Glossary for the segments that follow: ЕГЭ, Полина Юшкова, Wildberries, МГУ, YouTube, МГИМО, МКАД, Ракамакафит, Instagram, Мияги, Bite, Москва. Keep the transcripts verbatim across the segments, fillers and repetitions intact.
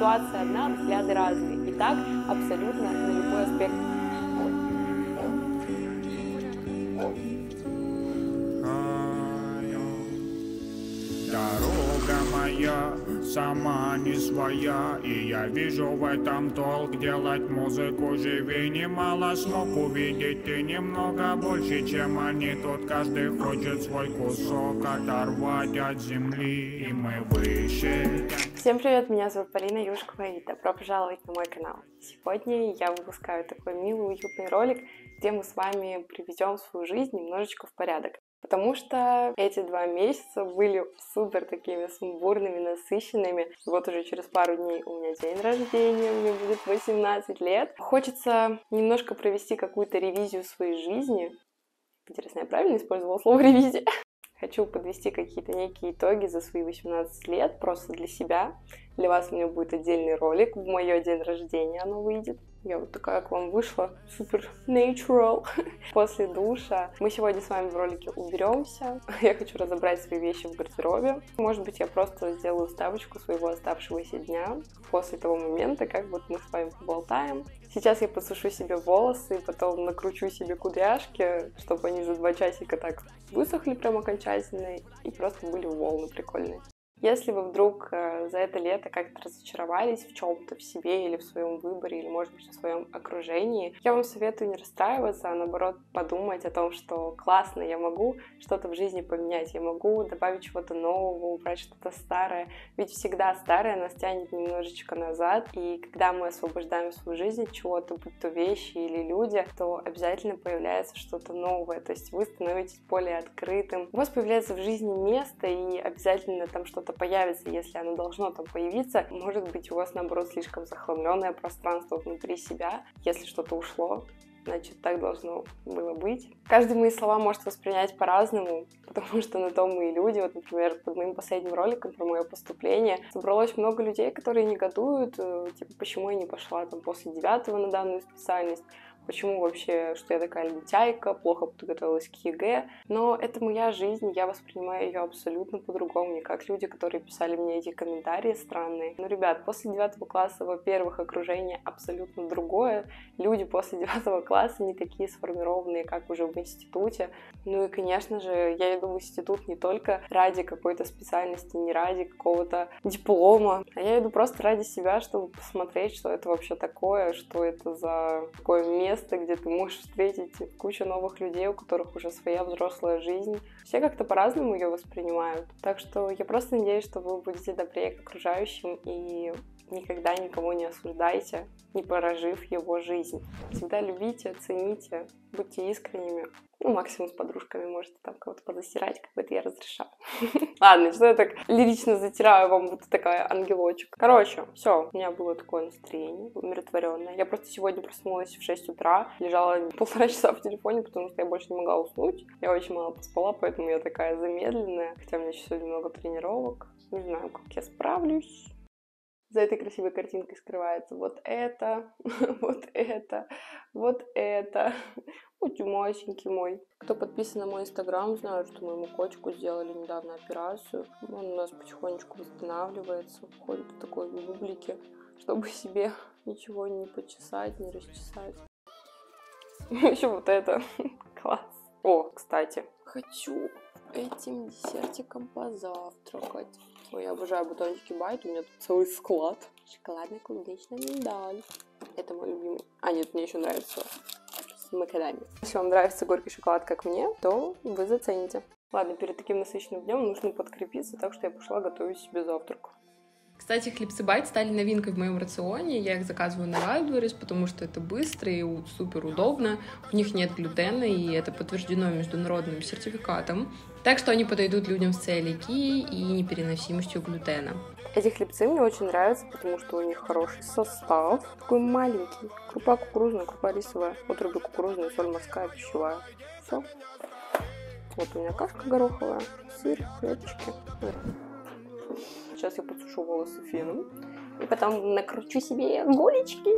ситуация одна, взгляды разные. И так абсолютно на любой аспект. Дорога моя сама не своя, и я вижу в этом толк. Делать музыку живи, немало смог увидеть, ты немного больше, чем они. Тут каждый хочет свой кусок оторвать от земли, и мы выше. Всем привет, меня зовут Полина Юшкова, и добро пожаловать на мой канал. Сегодня я выпускаю такой милый, уютный ролик, где мы с вами приведем свою жизнь немножечко в порядок. Потому что эти два месяца были супер такими сумбурными, насыщенными. Вот уже через пару дней у меня день рождения, мне будет восемнадцать лет. Хочется немножко провести какую-то ревизию своей жизни. Интересно, я правильно использовала слово «ревизия»? Хочу подвести какие-то некие итоги за свои восемнадцать лет, просто для себя. Для вас у меня будет отдельный ролик, в мое день рождения оно выйдет. Я вот такая к вам вышла, супер natural, после душа. Мы сегодня с вами в ролике уберемся. Я хочу разобрать свои вещи в гардеробе. Может быть, я просто сделаю вставочку своего оставшегося дня, после того момента, как вот мы с вами поболтаем. Сейчас я подсушу себе волосы, потом накручу себе кудряшки, чтобы они за два часика так высохли прям окончательно и просто были волны прикольные. Если вы вдруг за это лето как-то разочаровались в чем-то, в себе или в своем выборе, или, может быть, в своем окружении, я вам советую не расстраиваться, а наоборот подумать о том, что классно, я могу что-то в жизни поменять, я могу добавить чего-то нового, убрать что-то старое. Ведь всегда старое нас тянет немножечко назад, и когда мы освобождаем свою жизнь от чего-то, будь то вещи или люди, то обязательно появляется что-то новое, то есть вы становитесь более открытым. У вас появляется в жизни место, и обязательно там что-то появится, если оно должно там появиться. Может быть, у вас, наоборот, слишком захламленное пространство внутри себя. Если что-то ушло, значит, так должно было быть. Каждый мои слова может воспринять по-разному, потому что на то мы и люди. Вот, например, под моим последним роликом про мое поступление собралось много людей, которые негодуют, типа, почему я не пошла там после девятого на данную специальность, почему вообще, что я такая лентяйка, плохо подготовилась к ЕГЭ. Но это моя жизнь, я воспринимаю ее абсолютно по-другому, не как люди, которые писали мне эти комментарии странные. Но, ребят, после девятого класса, во-первых, окружение абсолютно другое. Люди после девятого класса не такие сформированные, как уже в институте. Ну и, конечно же, я иду в институт не только ради какой-то специальности, не ради какого-то диплома, а я иду просто ради себя, чтобы посмотреть, что это вообще такое, что это за такое место, где ты можешь встретить кучу новых людей, у которых уже своя взрослая жизнь. Все как-то по-разному ее воспринимают. Так что я просто надеюсь, что вы будете добрее к окружающим и никогда никого не осуждайте, не прожив его жизнь. Всегда любите, цените, будьте искренними. Ну, максимум с подружками можете там кого-то позасирать, как бы это я разрешаю. Ладно, что я так лирично затираю вам, будто такая ангелочек. Короче, все, у меня было такое настроение умиротворенное. Я просто сегодня проснулась в шесть утра, лежала полтора часа в телефоне, потому что я больше не могла уснуть. Я очень мало поспала, поэтому я такая замедленная. Хотя у меня еще сегодня много тренировок. Не знаю, как я справлюсь. За этой красивой картинкой скрывается вот это, вот это, вот это. Ой, масенький мой. Кто подписан на мой инстаграм, знают, что моему котику сделали недавно операцию. Он у нас потихонечку восстанавливается, входит в такой бублике, чтобы себе ничего не почесать, не расчесать. Еще вот это. Класс. О, кстати, хочу этим десертиком позавтракать. Ой, я обожаю батончики Bite, у меня тут целый склад. Шоколадный клубничный миндаль. Это мой любимый. А, нет, мне еще нравится с макадами. Если вам нравится горький шоколад, как мне, то вы зацените. Ладно, перед таким насыщенным днем нужно подкрепиться, так что я пошла готовить себе завтрак. Кстати, хлебцы Bite стали новинкой в моем рационе. Я их заказываю на Wildberries, потому что это быстро и супер удобно. У них нет глютена, и это подтверждено международным сертификатом. Так что они подойдут людям с целиакией и непереносимостью глютена. Эти хлебцы мне очень нравятся, потому что у них хороший состав. Такой маленький. Крупа кукурузная, крупа рисовая, отруби кукурузная, соль морская, пищевая. Все. Вот у меня кашка гороховая, сыр, хлебчики. Сейчас я подсушу волосы феном и потом накручу себе голечки.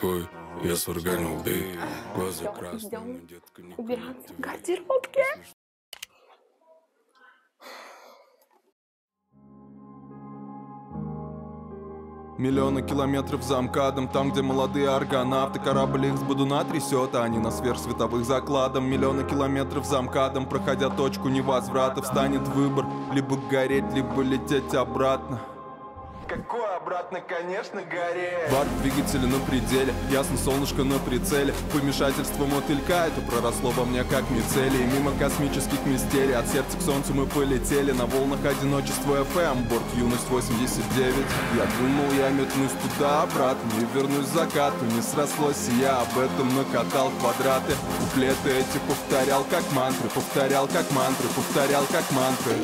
такой, я сварганил, да и глаза красные, но детка не убирается в гардеробке. Миллионы километров за МКАДом, там, где молодые аргонавты. Корабль их с бодуна трясет, а они на сверхсветовых закладом. Миллионы километров за МКАДом, проходя точку невозврата, встанет выбор, либо гореть, либо лететь обратно. Какое обратно, конечно, гореть. Бар двигателя на пределе, ясно солнышко на прицеле. Помешательство мотылька, это проросло во мне как мицелий. Мимо космических мистерий, от сердца к солнцу мы полетели. На волнах одиночества эф эм, борт юность восемьдесят девять. Я думал, я метнусь туда, обратно, не вернусь к закату. Не срослось, и я об этом накатал квадраты. Куплеты эти повторял как мантры, повторял как мантры, повторял как мантры.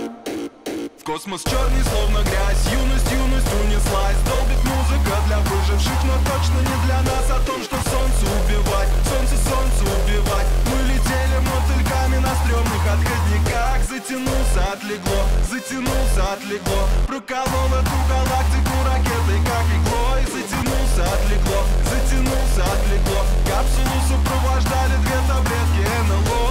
Космос черный, словно грязь, юность, юность унеслась. Долбит музыка для выживших, но точно не для нас. О том, что солнце убивать, солнце, солнце убивать. Мы летели мотыльками на стрёмных отходниках. Затянулся, отлегло, затянулся, отлегло. Проколол эту галактику ракетой, как иглой. Затянулся, отлегло, затянулся, отлегло. Капсулу сопровождали две таблетки эн эл о.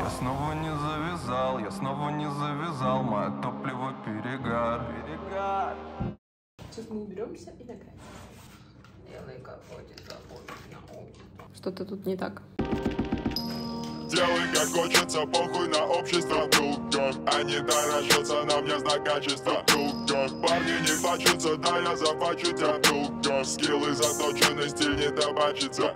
Я снова не завязал, я снова не завязал, мое топливо перегар. Перегар. Сейчас мы уберемся и накатим. Делай как хочет, похуй на общество. Что-то тут не так. Делай как хочется, похуй на общество. Они дорожатся на мне знак качества. Парни не плачутся, да я заплачу тебя. Скиллы заточены, стиль не добачится.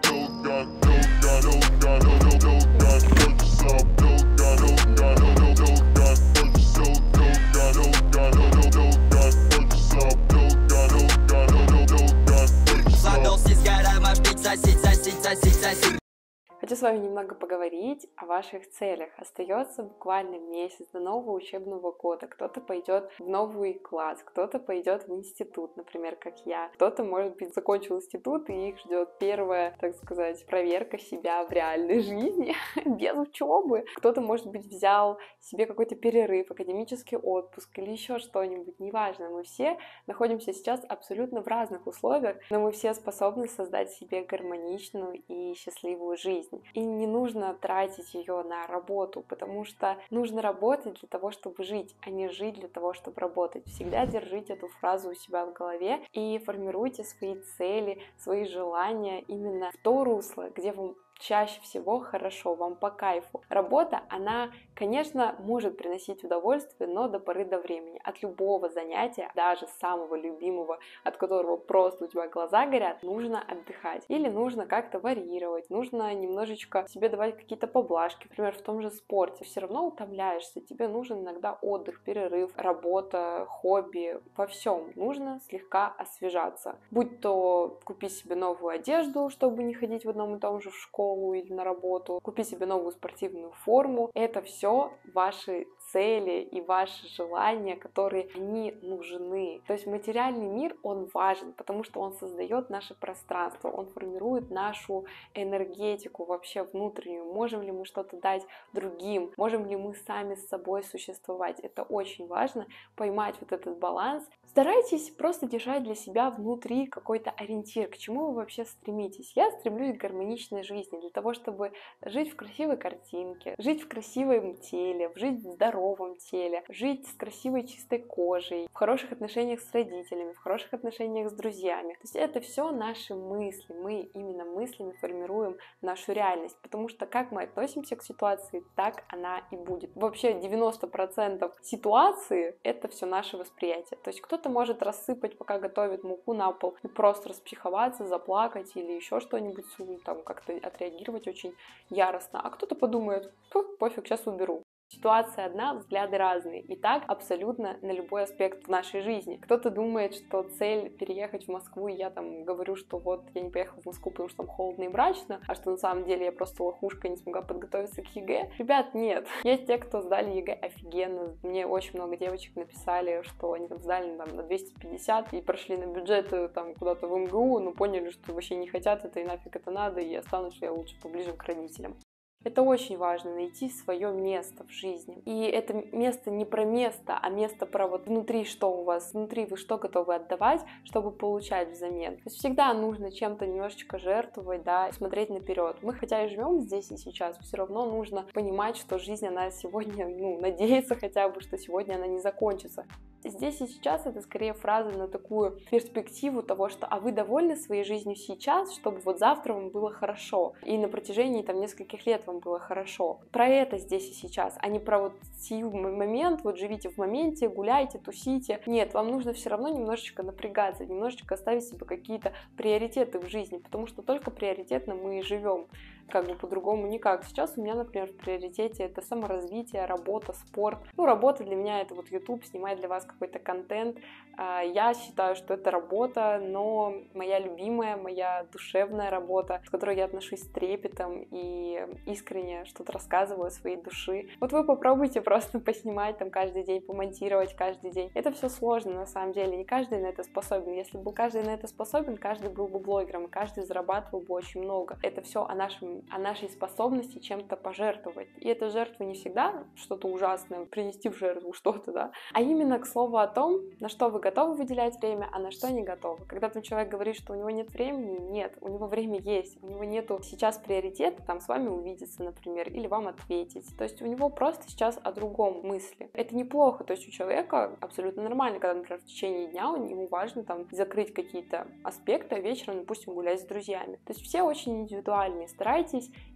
Хочу с вами немного поговорить о ваших целях. Остается буквально месяц до нового учебного года. Кто-то пойдет в новый класс, кто-то пойдет в институт, например, как я. Кто-то, может быть, закончил институт и их ждет первая, так сказать, проверка себя в реальной жизни без учебы. Кто-то, может быть, взял себе какой-то перерыв, академический отпуск или еще что-нибудь. Неважно, мы все находимся сейчас абсолютно в разных условиях, но мы все способны создать себе гармоничную и счастливую жизнь. И не нужно тратить ее на работу, потому что нужно работать для того, чтобы жить, а не жить для того, чтобы работать. Всегда держите эту фразу у себя в голове и формируйте свои цели, свои желания именно в то русло, где вам чаще всего хорошо, вам по кайфу. Работа, она, конечно, может приносить удовольствие, но до поры до времени. От любого занятия, даже самого любимого, от которого просто у тебя глаза горят, нужно отдыхать. Или нужно как-то варьировать, нужно немножечко себе давать какие-то поблажки. Например, в том же спорте. Все равно утомляешься, тебе нужен иногда отдых, перерыв, работа, хобби. Во всем нужно слегка освежаться. Будь то купи себе новую одежду, чтобы не ходить в одном и том же в школу, или на работу, купи себе новую спортивную форму. Это все ваши цели и ваши желания, которые они нужны. То есть материальный мир, он важен, потому что он создает наше пространство, он формирует нашу энергетику вообще внутреннюю. Можем ли мы что-то дать другим? Можем ли мы сами с собой существовать? Это очень важно, поймать вот этот баланс. Старайтесь просто держать для себя внутри какой-то ориентир, к чему вы вообще стремитесь. Я стремлюсь к гармоничной жизни, для того, чтобы жить в красивой картинке, жить в красивом теле, жить в здоровом теле, жить с красивой чистой кожей, в хороших отношениях с родителями, в хороших отношениях с друзьями. То есть это все наши мысли, мы именно мыслями формируем нашу реальность, потому что как мы относимся к ситуации, так она и будет. Вообще девяносто процентов ситуации — это все наше восприятие. То есть кто-то может рассыпать, пока готовит муку, на пол и просто распсиховаться, заплакать или еще что-нибудь, там как-то отреагировать очень яростно. А кто-то подумает, пофиг, сейчас уберу. Ситуация одна, взгляды разные. И так абсолютно на любой аспект в нашей жизни. Кто-то думает, что цель переехать в Москву, и я там говорю, что вот я не поехала в Москву, потому что там холодно и мрачно, а что на самом деле я просто лохушка, не смогла подготовиться к ЕГЭ. Ребят, нет. Есть те, кто сдали ЕГЭ офигенно. Мне очень много девочек написали, что они там сдали там, на двести пятьдесят и прошли на бюджет там куда-то в эм гэ у, но поняли, что вообще не хотят это и нафиг это надо, и останусь я лучше поближе к родителям. Это очень важно, найти свое место в жизни. И это место не про место, а место про вот внутри, что у вас, внутри вы что готовы отдавать, чтобы получать взамен. То есть всегда нужно чем-то немножечко жертвовать, да, смотреть наперед. Мы хотя и живем здесь и сейчас, все равно нужно понимать, что жизнь, она сегодня, ну, надеяться хотя бы, что сегодня она не закончится. Здесь и сейчас это скорее фраза на такую перспективу того, что а вы довольны своей жизнью сейчас, чтобы вот завтра вам было хорошо, и на протяжении там нескольких лет вам было хорошо. Про это здесь и сейчас, а не про вот сию момент, вот живите в моменте, гуляйте, тусите. Нет, вам нужно все равно немножечко напрягаться, немножечко оставить себе какие-то приоритеты в жизни, потому что только приоритетно мы и живем, как бы по-другому никак. Сейчас у меня, например, в приоритете это саморазвитие, работа, спорт. Ну, работа для меня это вот YouTube, снимать для вас какой-то контент. Я считаю, что это работа, но моя любимая, моя душевная работа, с которой я отношусь с трепетом и искренне что-то рассказываю о своей душе. Вот вы попробуйте просто поснимать там каждый день, помонтировать каждый день. Это все сложно на самом деле, не каждый на это способен. Если бы каждый на это способен, каждый был бы блогером, каждый зарабатывал бы очень много. Это все о нашем о нашей способности чем-то пожертвовать. И эта жертва не всегда что-то ужасное, принести в жертву что-то, да, а именно к слову о том, на что вы готовы выделять время, а на что не готовы. Когда там человек говорит, что у него нет времени, нет, у него время есть, у него нету сейчас приоритета там с вами увидеться, например, или вам ответить. То есть у него просто сейчас о другом мысли. Это неплохо, то есть у человека абсолютно нормально, когда, например, в течение дня ему важно там закрыть какие-то аспекты, а вечером, допустим, гулять с друзьями. То есть все очень индивидуальные, старайтесь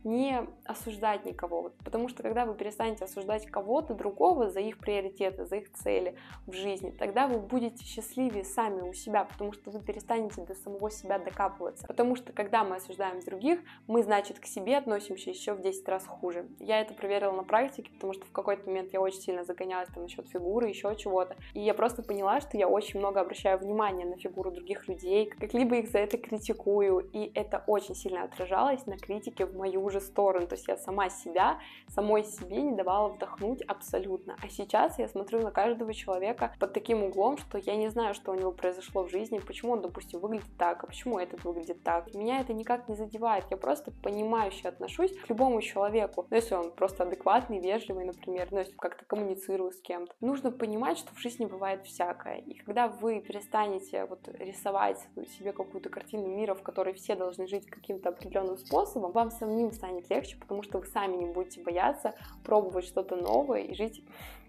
не осуждать никого, потому что когда вы перестанете осуждать кого-то другого за их приоритеты, за их цели в жизни, тогда вы будете счастливее сами у себя, потому что вы перестанете до самого себя докапываться, потому что когда мы осуждаем других, мы, значит, к себе относимся еще в десять раз хуже. Я это проверила на практике, потому что в какой-то момент я очень сильно загонялась там насчет фигуры, еще чего-то, и я просто поняла, что я очень много обращаю внимания на фигуру других людей, как-либо их за это критикую, и это очень сильно отражалось на критике в мою же сторону, то есть я сама себя, самой себе не давала вдохнуть абсолютно, а сейчас я смотрю на каждого человека под таким углом, что я не знаю, что у него произошло в жизни, почему он, допустим, выглядит так, а почему этот выглядит так, меня это никак не задевает, я просто понимающе отношусь к любому человеку, ну, если он просто адекватный, вежливый, например, ну, если как-то коммуницирую с кем-то. Нужно понимать, что в жизни бывает всякое, и когда вы перестанете вот рисовать себе какую-то картину мира, в которой все должны жить каким-то определенным способом, вам самим станет легче, потому что вы сами не будете бояться пробовать что-то новое и жить.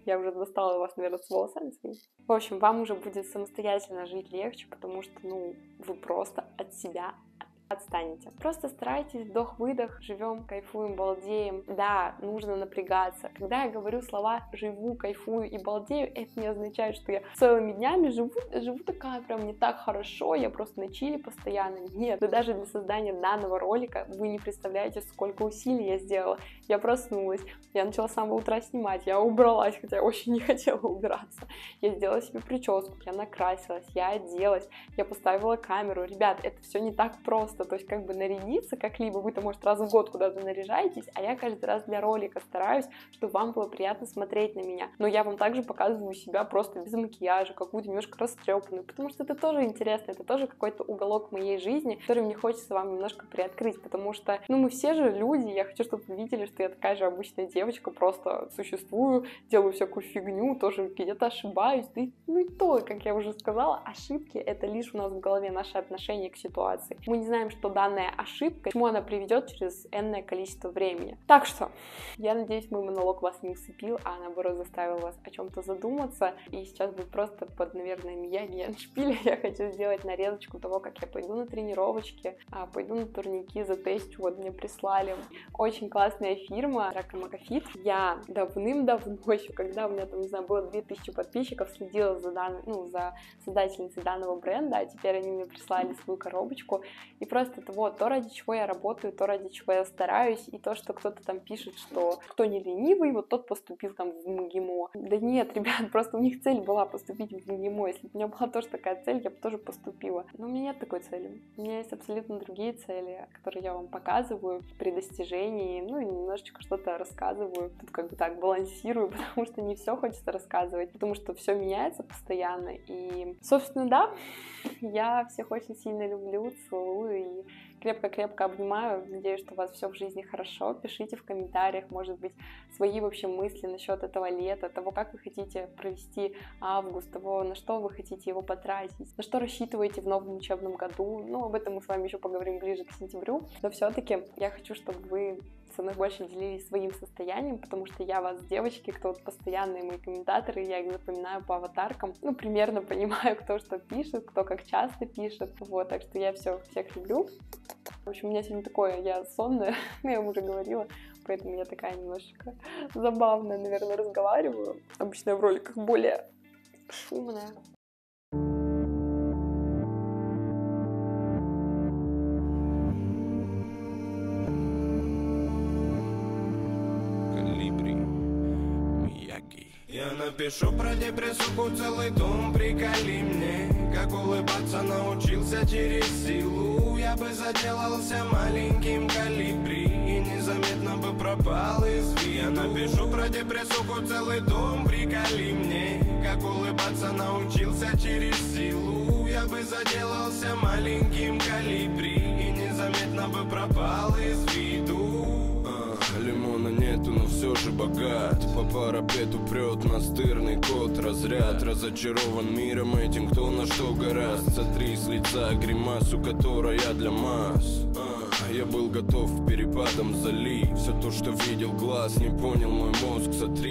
Я уже достала вас, наверное, с волосами. В общем, вам уже будет самостоятельно жить легче, потому что, ну, вы просто от себя отстанете. Просто старайтесь, вдох-выдох, живем, кайфуем, балдеем. Да, нужно напрягаться. Когда я говорю слова «живу», «кайфую» и «балдею», это не означает, что я целыми днями живу, живу такая прям не так хорошо, я просто на чиле постоянно. Нет, да даже для создания данного ролика вы не представляете, сколько усилий я сделала. Я проснулась, я начала с самого утра снимать, я убралась, хотя я очень не хотела убираться. Я сделала себе прическу, я накрасилась, я оделась, я поставила камеру. Ребят, это все не так просто. То есть как бы нарядиться как-либо, вы то может раз в год куда-то наряжаетесь, а я каждый раз для ролика стараюсь, чтобы вам было приятно смотреть на меня, но я вам также показываю себя просто без макияжа, какую-то немножко растрепанную, потому что это тоже интересно, это тоже какой-то уголок моей жизни, который мне хочется вам немножко приоткрыть, потому что, ну, мы все же люди, я хочу, чтобы вы видели, что я такая же обычная девочка, просто существую, делаю всякую фигню, тоже где-то ошибаюсь, да и, ну и то, как я уже сказала, ошибки это лишь у нас в голове наше отношение к ситуации, мы не знаем, что данная ошибка, к чему она приведет через энное количество времени. Так что, я надеюсь, мой монолог вас не усыпил, а наоборот заставил вас о чем-то задуматься. И сейчас будет просто под, наверное, мияги аншпиля. Я хочу сделать нарезочку того, как я пойду на тренировочки, пойду на турники, затестю, вот мне прислали. Очень классная фирма Ракамакафит. Я давным-давно, еще когда у меня там, не знаю, было две тысячи подписчиков, следила за, дан... ну, за создательницей данного бренда, а теперь они мне прислали свою коробочку. И просто Просто это вот то, ради чего я работаю, то, ради чего я стараюсь, и то, что кто-то там пишет, что кто не ленивый, вот тот поступил там в МГИМО. Да нет, ребят, просто у них цель была поступить в МГИМО. Если бы у меня была тоже такая цель, я бы тоже поступила. Но у меня нет такой цели. У меня есть абсолютно другие цели, которые я вам показываю при достижении, ну и немножечко что-то рассказываю. Тут как бы так балансирую, потому что не все хочется рассказывать, потому что все меняется постоянно. И, собственно, да, я всех очень сильно люблю, целую. И крепко-крепко обнимаю. Надеюсь, что у вас все в жизни хорошо. Пишите в комментариях, может быть, свои вообще мысли насчет этого лета, того, как вы хотите провести август, того, на что вы хотите его потратить, на что рассчитываете в новом учебном году. Ну, об этом мы с вами еще поговорим ближе к сентябрю. Но все-таки я хочу, чтобы вы со мной больше делились своим состоянием, потому что я вас, девочки, кто вот постоянные мои комментаторы, я их запоминаю по аватаркам. Ну, примерно понимаю, кто что пишет, кто как часто пишет. Вот, так что я все, всех люблю. В общем, у меня сегодня такое, я сонная, я уже говорила, поэтому я такая немножечко забавная, наверное, разговариваю. Обычно я в роликах более шумная. Я напишу про депрессуху целый том, приколи мне, как улыбаться научился через силу. Я бы заделался маленьким колибри и незаметно бы пропал из виду. Я напишу про депрессуху целый том, приколи мне, как улыбаться научился через силу. Я бы заделался маленьким колибри и незаметно бы пропал из виду. Лимона нету, но все же богат. По парапету прет настырный кот. Разряд разочарован миром этим, кто на что горазд. Сотри с лица гримасу, которая для масс. Я был готов перепадом зали. Все то, что видел глаз, не понял мой мозг, сотри.